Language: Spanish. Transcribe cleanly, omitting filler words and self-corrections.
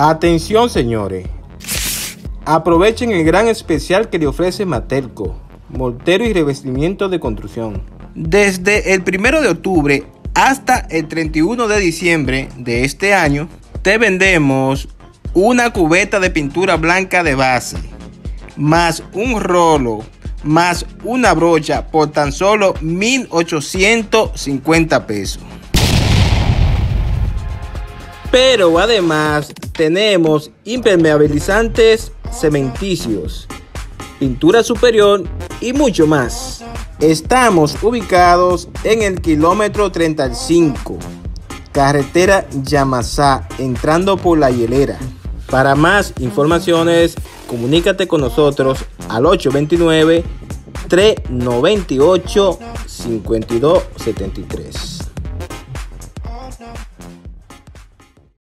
Atención, señores, aprovechen el gran especial que le ofrece Materco, mortero y revestimiento de construcción. Desde el 1 de octubre hasta el 31 de diciembre de este año, te vendemos una cubeta de pintura blanca de base, más un rolo, más una brocha por tan solo 1.850 pesos. Pero además tenemos impermeabilizantes cementicios, pintura superior y mucho más. Estamos ubicados en el kilómetro 35, carretera Yamasá, entrando por La Hielera. Para más informaciones, comunícate con nosotros al 829-398-5273.